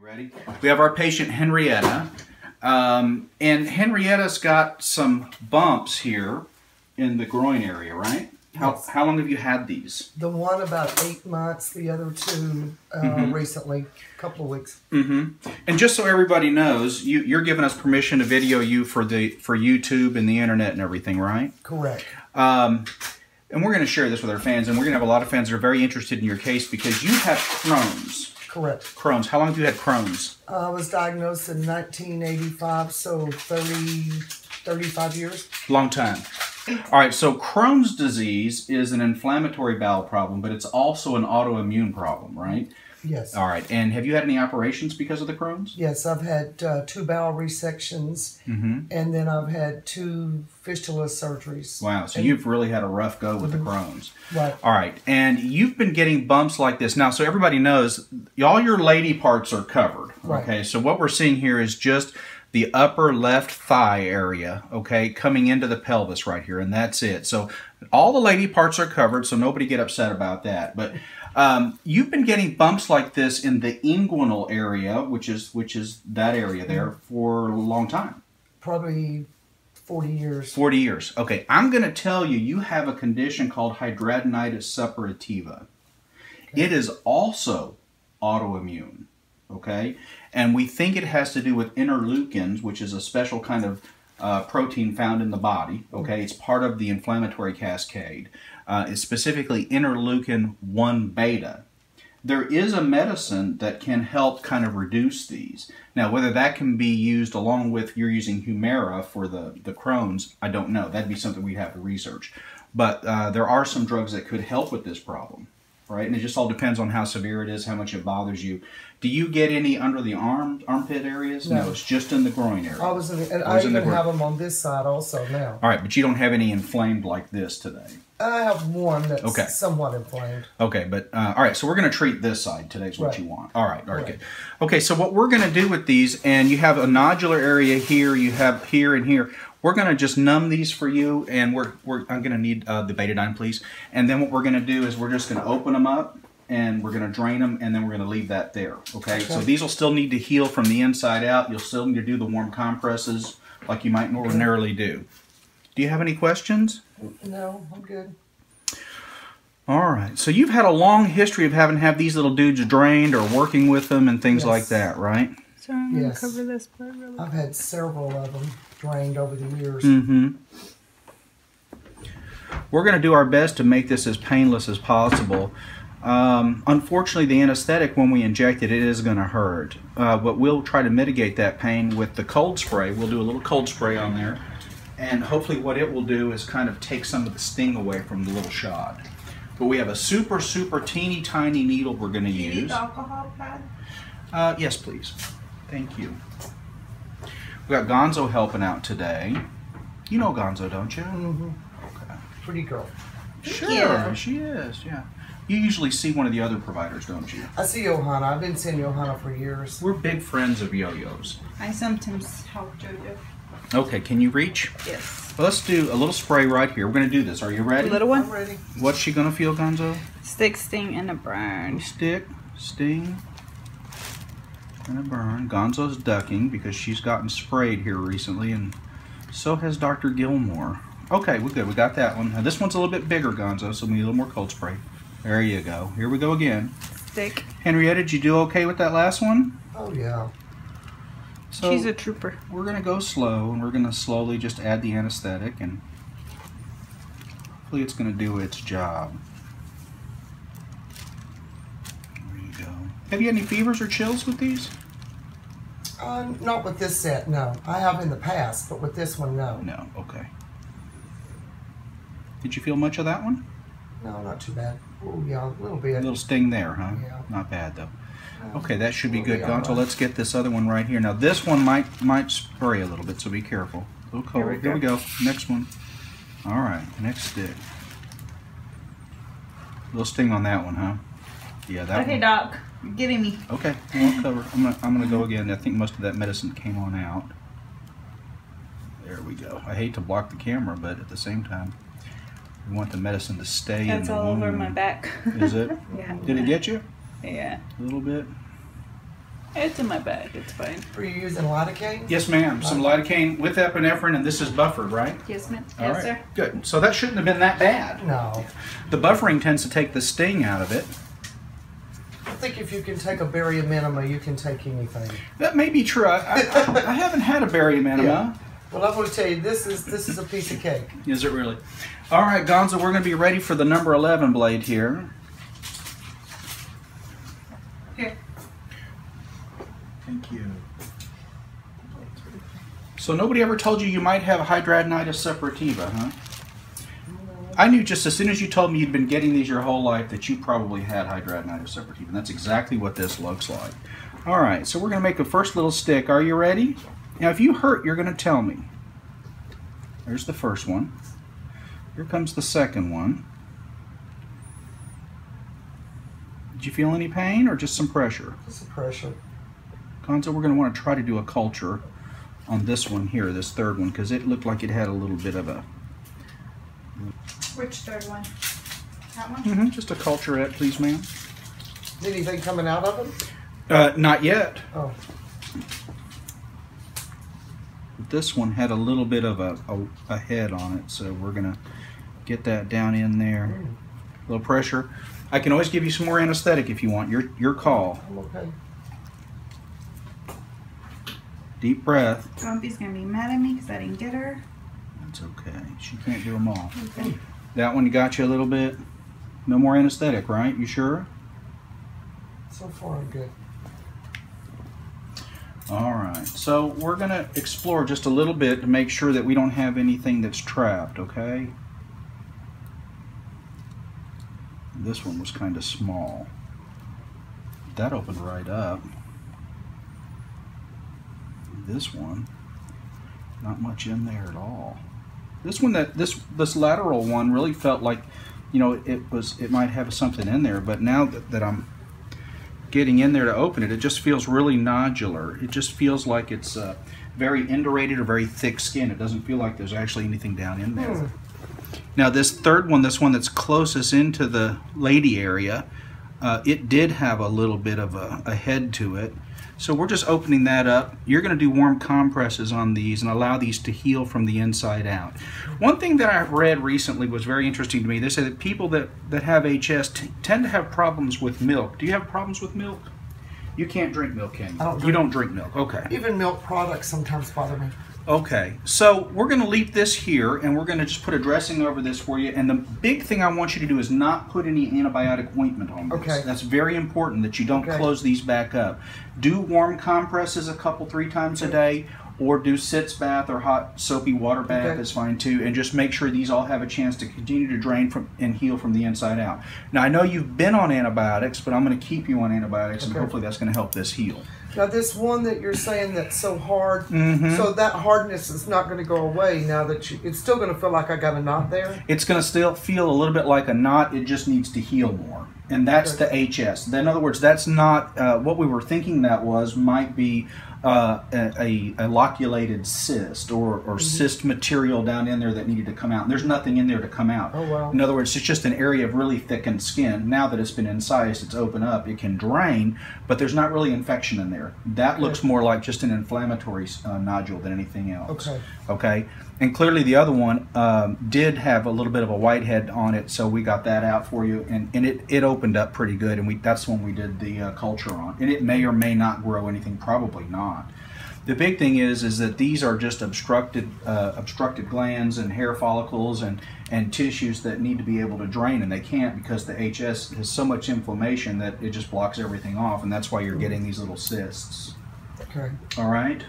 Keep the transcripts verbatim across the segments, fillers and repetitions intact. You ready? We have our patient Henrietta, um, and Henrietta's got some bumps here in the groin area, right? How, yes. How long have you had these? The one about eight months, the other two uh, mm-hmm. recently, a couple of weeks. Mm-hmm. And just so everybody knows, you, you're giving us permission to video you for the for YouTube and the internet and everything, right? Correct. Um, and we're going to share this with our fans, and we're going to have a lot of fans that are very interested in your case because you have Crohn's. Correct. Crohn's. How long have you had Crohn's? Uh, I was diagnosed in nineteen eighty-five, so thirty, thirty-five years. Long time. All right, so Crohn's disease is an inflammatory bowel problem, but it's also an autoimmune problem, right? Yes. All right, and have you had any operations because of the Crohn's? Yes, I've had uh, two bowel resections, mm-hmm. and then I've had two fistula surgeries. Wow, so and, you've really had a rough go with mm-hmm. the Crohn's. Right. All right, and you've been getting bumps like this. Now, so everybody knows, all your lady parts are covered, right. Okay? So what we're seeing here is just the upper left thigh area, okay, coming into the pelvis right here, and that's it. So all the lady parts are covered, so nobody get upset about that. But um, you've been getting bumps like this in the inguinal area, which is which is that area there, for a long time. Probably forty years. forty years. Okay, I'm going to tell you, you have a condition called hidradenitis suppurativa. Okay. It is also autoimmune. Okay, and we think it has to do with interleukins, which is a special kind of uh, protein found in the body. Okay, it's part of the inflammatory cascade. Uh, it's specifically interleukin one beta. There is a medicine that can help kind of reduce these. Now, whether that can be used along with you're using Humira for the, the Crohn's, I don't know. That'd be something we'd have to research. But uh, there are some drugs that could help with this problem. Right, and it just all depends on how severe it is, how much it bothers you. Do you get any under the arm, armpit areas? No, no it's just in the groin area. I was in the, and I, I even have them on this side also now. All right, but you don't have any inflamed like this today? I have one that's okay. somewhat inflamed. Okay, but uh, all right, so we're going to treat this side. Today's what right. you want. All right, all right, right, good. Okay, so what we're going to do with these, and you have a nodular area here, you have here and here. We're going to just numb these for you, and we're, we're I'm going to need uh, the betadine, please. And then what we're going to do is we're just going to open them up, and we're going to drain them, and then we're going to leave that there, okay? okay? So these will still need to heal from the inside out. You'll still need to do the warm compresses like you might ordinarily do. Do you have any questions? No, I'm good. All right. So you've had a long history of having to have these little dudes drained or working with them and things yes. like that, right? So I'm going to yes. cover this part really I've had several of them drained over the years. Mm-hmm. We're going to do our best to make this as painless as possible. Um, unfortunately, the anesthetic, when we inject it, it is going to hurt. Uh, but we'll try to mitigate that pain with the cold spray. We'll do a little cold spray on there. And hopefully what it will do is kind of take some of the sting away from the little shot. But we have a super, super teeny tiny needle we're going to use. Do you need alcohol pad? Uh, yes, please. Thank you. We got Gonzo helping out today. You know Gonzo, don't you? Mm-hmm. Okay. Pretty girl. Sure, yeah. She is, yeah. You usually see one of the other providers, don't you? I see Johanna. I've been seeing Johanna for years. We're big friends of Yo-Yo's. I sometimes help Jojo. Okay, can you reach? Yes. Let's do a little spray right here. We're going to do this. Are you ready? A little one? I'm ready. What's she going to feel, Gonzo? Stick, sting, and a burn. Stick, sting. And a burn. Gonzo's ducking because she's gotten sprayed here recently, and so has Doctor Gilmore. Okay, we're good. We got that one. Now, this one's a little bit bigger, Gonzo, so we need a little more cold spray. There you go. Here we go again. Stick. Henrietta, did you do okay with that last one? Oh, yeah. So she's a trooper. We're going to go slow, and we're going to slowly just add the anesthetic, and hopefully it's going to do its job. Have you had any fevers or chills with these? Uh, not with this set, no. I have in the past, but with this one, no. No, okay. Did you feel much of that one? No, not too bad. Oh, yeah, a little bit. A little sting there, huh? Yeah. Not bad, though. No, okay, that should be good, Gonzo. Right. Let's get this other one right here. Now, this one might might spray a little bit, so be careful. A little cold. Here we go. Here we go. Next one. All right, next stick. A little sting on that one, huh? Yeah, that okay, one. Doc, you're getting me. Okay, I'll cover. I'm gonna, I'm gonna go again. I think most of that medicine came on out. There we go. I hate to block the camera, but at the same time, we want the medicine to stay That's in the wound. That's all over my back. Is it? Yeah. Did it get you? Yeah. A little bit. It's in my bag. It's fine. Were you using lidocaine? Yes, ma'am. Some lidocaine with epinephrine, and this is buffered, right? Yes, ma'am. Yes, right. Sir. Good. So that shouldn't have been that bad. No. The buffering tends to take the sting out of it. I think if you can take a barium enema, you can take anything. That may be true. I, I, I haven't had a barium enema. Yeah. Well, I'm going to tell you, this is, this is a piece of cake. Is it really? All right, Gonzo, we're going to be ready for the number eleven blade here. Here. Thank you. So nobody ever told you you might have hidradenitis suppurativa, huh? I knew just as soon as you told me you'd been getting these your whole life that you probably had hidradenitis suppurativa, and that's exactly what this looks like. All right, so we're going to make the first little stick. Are you ready? Now, if you hurt, you're going to tell me. There's the first one. Here comes the second one. Did you feel any pain or just some pressure? Just some pressure. Gonzo, we're going to want to try to do a culture on this one here, this third one, because it looked like it had a little bit of a... Which third one? That one? Mm-hmm. Just a culturette, please, ma'am. Is anything coming out of it? Uh, not yet. Oh. This one had a little bit of a, a, a head on it, so we're gonna get that down in there. Mm. A little pressure. I can always give you some more anesthetic if you want. Your your call. I'm okay. Deep breath. Grumpy's gonna be mad at me because I didn't get her. That's okay. She can't do them all. Okay. That one got you a little bit. No more anesthetic, right? You sure? So far, I'm good. All right, so we're going to explore just a little bit to make sure that we don't have anything that's trapped, okay? This one was kind of small. That opened right up. This one, not much in there at all. This one, that this this lateral one really felt like, you know, it was it might have something in there, but now that, that I'm getting in there to open it, it just feels really nodular. It just feels like it's uh, very indurated or very thick skin. It doesn't feel like there's actually anything down in there. Hmm. Now this third one, this one that's closest into the lady area, uh, it did have a little bit of a, a head to it. So we're just opening that up. You're gonna do warm compresses on these and allow these to heal from the inside out. One thing that I've read recently was very interesting to me. They say that people that, that have H S t tend to have problems with milk. Do you have problems with milk? You can't drink milk, can you? I don't drink, you don't drink milk, okay. Even milk products sometimes bother me. Okay, so we're gonna leave this here and we're gonna just put a dressing over this for you. And the big thing I want you to do is not put any antibiotic ointment on this. Okay. That's very important that you don't okay. close these back up. Do warm compresses a couple, three times okay. a day, or do sitz bath or hot soapy water bath okay. is fine too. And just make sure these all have a chance to continue to drain from and heal from the inside out. Now I know you've been on antibiotics, but I'm gonna keep you on antibiotics okay. and hopefully that's gonna help this heal. Now this one that you're saying that's so hard, mm-hmm. so that hardness is not going to go away now that you, it's still going to feel like I got a knot there? It's going to still feel a little bit like a knot, it just needs to heal more. And that's okay. the H S. In other words, that's not, uh, what we were thinking that was might be uh, a, a loculated cyst or, or mm-hmm. cyst material down in there that needed to come out. And there's nothing in there to come out. Oh, wow. In other words, it's just an area of really thickened skin. Now that it's been incised, it's open up, it can drain, but there's not really infection in there. That okay. looks more like just an inflammatory uh, nodule than anything else. Okay. Okay. And clearly the other one um, did have a little bit of a whitehead on it, so we got that out for you, and, and it, it opened up pretty good, and we that's when we did the uh, culture on. And it may or may not grow anything, probably not. The big thing is is that these are just obstructed uh, obstructed glands and hair follicles and, and tissues that need to be able to drain, and they can't because the H S has so much inflammation that it just blocks everything off, and that's why you're getting these little cysts. Okay. All right?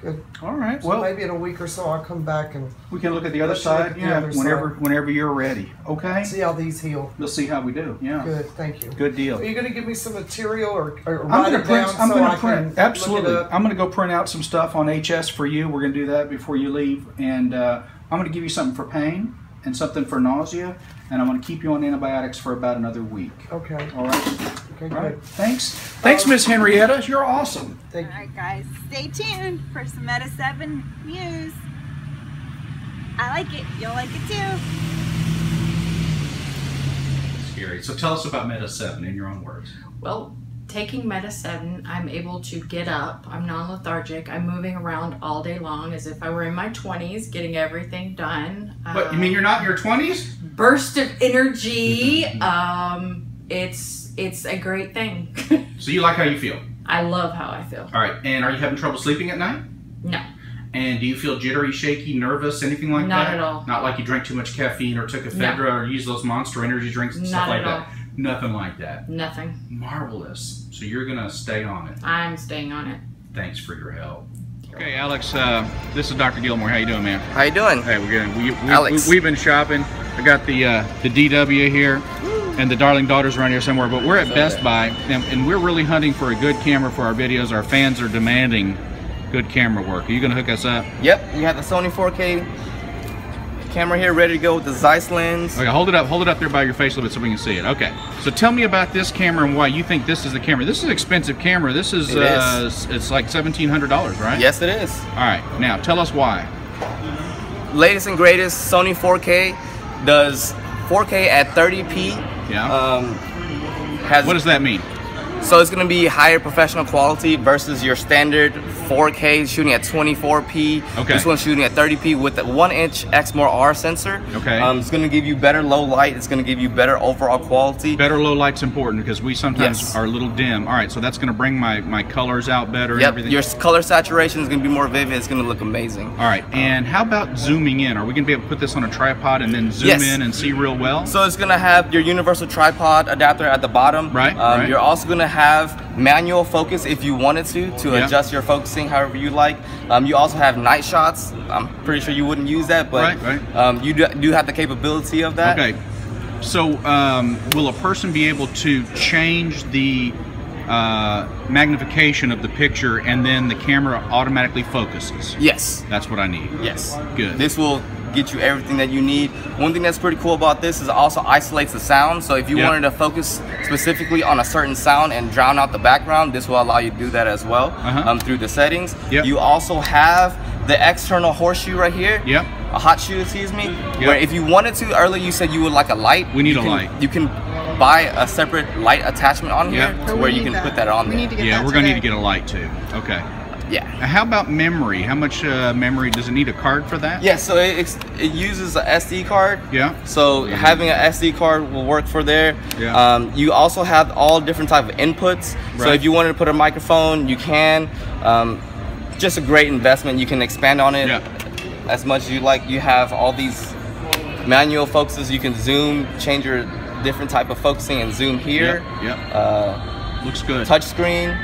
Good. All right. So well, maybe in a week or so, I'll come back and we can look at the other side. The yeah, other whenever, side. whenever you're ready. Okay. See how these heal. We'll see how we do. Yeah. Good. Thank you. Good deal. Are you going to give me some material or, or I'm write gonna it print, down I'm so going to print. Absolutely. I'm going to go print out some stuff on H S for you. We're going to do that before you leave, and uh, I'm going to give you something for pain and something for nausea, and I'm going to keep you on antibiotics for about another week. Okay. All right. Okay, all right. Thanks. Thanks, Miss Henrietta. You're awesome. Thank you. All right, guys. Stay tuned for some Meta seven news. I like it. You'll like it too. Scary. So tell us about Meta seven in your own words. Well, taking Meta seven, I'm able to get up, I'm non-lethargic, I'm moving around all day long as if I were in my twenties, getting everything done. What, um, you mean you're not in your twenties? Burst of energy, um, it's, it's a great thing. So you like how you feel? I love how I feel. All right, and are you having trouble sleeping at night? No. And do you feel jittery, shaky, nervous, anything like not that? Not at all. Not like you drank too much caffeine or took ephedra no. or used those Monster energy drinks and not stuff like that? All. Nothing like that. Nothing. Marvelous. So you're going to stay on it. I'm staying on it. Thanks for your help. Okay, Alex, uh, this is Doctor Gilmore. How you doing, man? How you doing? Hey, we're good. We, we, Alex. We, we've been shopping. I got the uh, the D W here and the Darling Daughters around here somewhere, but we're at so Best good. Buy, and, and we're really hunting for a good camera for our videos. Our fans are demanding good camera work. Are you going to hook us up? Yep. You have the Sony four K camera here ready to go with the Zeiss lens. Okay, hold it up, hold it up there by your face a little bit so we can see it. Okay, so tell me about this camera and why you think this is the camera. This is an expensive camera. This is, it uh, is. It's like seventeen hundred dollars, right? Yes, it is. All right, now tell us why. Latest and greatest Sony four K does four K at thirty P. Yeah. Um, has what does that mean? So it's going to be higher professional quality versus your standard four K shooting at twenty-four P. Okay. This one's shooting at thirty P with a one inch Exmor R sensor. Okay. Um, it's going to give you better low light. It's going to give you better overall quality. Better low light's important because we sometimes yes. are a little dim. All right, so that's going to bring my, my colors out better and yep. everything. Your color saturation is going to be more vivid. It's going to look amazing. All right, and how about zooming in? Are we going to be able to put this on a tripod and then zoom yes. in and see real well? So it's going to have your universal tripod adapter at the bottom. Right, um, right. You're also going to have manual focus if you wanted to to yeah. adjust your focusing however you like. Um, you also have night shots. I'm pretty sure you wouldn't use that, but right, right. Um, you do have the capability of that. Okay, so um, will a person be able to change the uh, magnification of the picture and then the camera automatically focuses? Yes. That's what I need. Yes. Good. This will get you everything that you need. One thing that's pretty cool about this is it also isolates the sound. So if you yep. wanted to focus specifically on a certain sound and drown out the background, this will allow you to do that as well uh-huh. um, through the settings. Yep. You also have the external horseshoe right here. Yep. A hot shoe, excuse me. Yep. Where if you wanted to, earlier you said you would like a light. We need you a can, light. You can buy a separate light attachment on yep. here to where you can that. put that on we there. Need to get yeah, we're going to need to get a light too. Okay. Yeah. How about memory? How much uh, memory does it need? A card for that? Yeah, so it, it uses an S D card. Yeah. So yeah. having an S D card will work for there. Yeah. Um, you also have all different type of inputs. Right. So if you wanted to put a microphone, you can. Um, just a great investment. You can expand on it yeah. as much as you like. You have all these manual focuses. You can zoom, change your different type of focusing and zoom here. Yeah. yeah. Uh, looks good. Touch screen.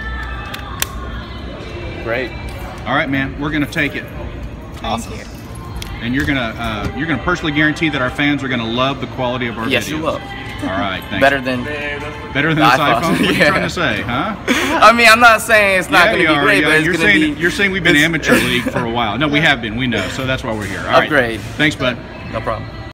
Great. All right, man. We're gonna take it. Awesome. You. And you're gonna uh, you're gonna personally guarantee that our fans are gonna love the quality of our yes, videos. Yes, you will. All right. Thanks. Better than better than this iPhone. iPhone? What yeah. are you trying to say, huh? I mean, I'm not saying it's not yeah, gonna be are, great, yeah. but it's you're gonna saying, be. You're saying we've been amateur league for a while. No, we have been. We know. So that's why we're here. All right. Upgrade. Thanks, bud. No problem.